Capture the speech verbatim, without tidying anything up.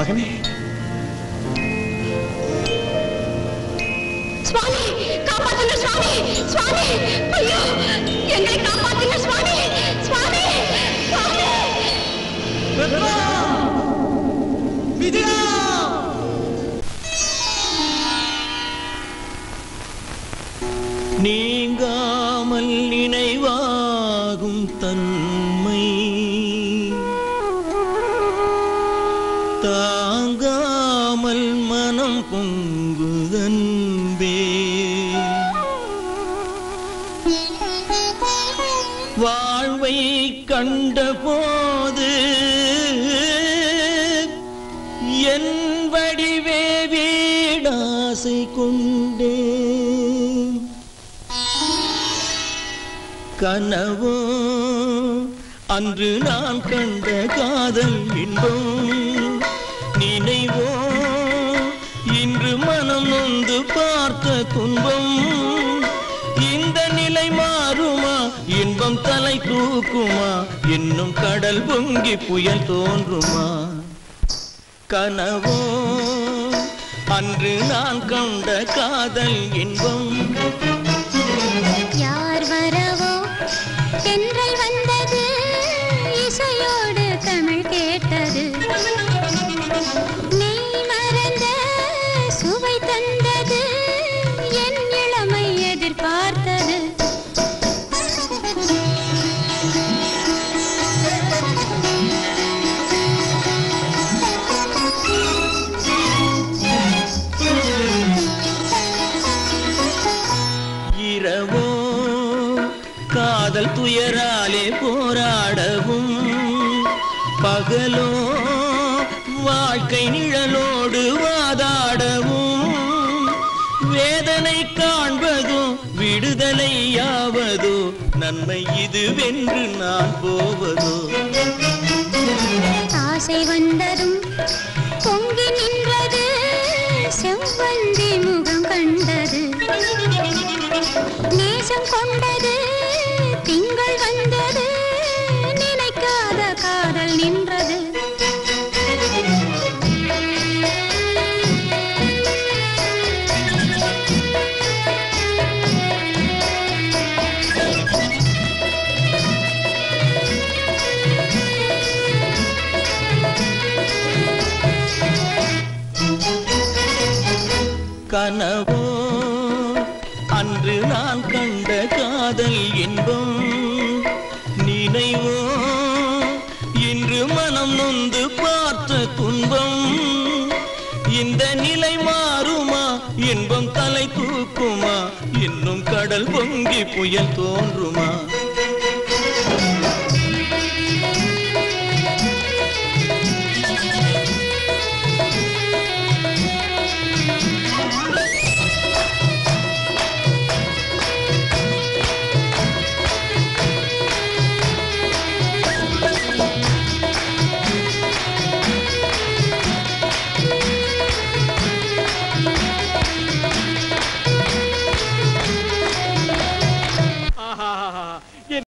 मगने स्वामी कापातिनु स्वामी स्वामी अय्यो एंगले कापातिनु स्वामी स्वामी स्वामी विक्रम विजय நீங்காமல் நினைவாகும் தன்மை தாங்காமல் மனம் பொங்குதன்பே வாழ்வை கண்ட போது என் வடிவே வீடாசை கொண்டே கனவோ அன்று நான் கண்ட காதல் இன்பம் நினைவோ இன்று மனம் நொந்து பார்த்த துன்பம் இந்த நிலை மாறுமா இன்பம் தலை தூக்குமா இன்னும் கடல் பொங்கி புயல் தோன்றுமா கனவோ அன்று நான் கண்ட காதல் இன்பம் யார் வரவோ தென்றல் வந்தது இசையோடு தமிழ் கேட்டது நீ மறந்த சுவை தந்தது என் இளமை எதிர்பார்த்தது இரவோ காதல் துயராலே போராடவும் பகலோ வாழ்க்கை நிழலோடு வாதாடவும் வேதனை காண்பதோ விடுதலையாவதோ நன்மை இதுவென்று நான் போவதோ ஆசை வந்ததும் பொங்கி நின்றது செவ்வந்தி முகம் கண்டது நேசம் கொண்டது திங்கள் வந்தது நினைக்காத காதல் நின்றது கனவோ அன்று நான் கண்ட காதல் இன்பம் நினைவோ இன்று மனம் நொந்து பார்த்த துன்பம் இந்த நிலை மாறுமா இன்பம் தலை தூக்குமா இன்னும் கடல் பொங்கி புயல் தோன்றுமா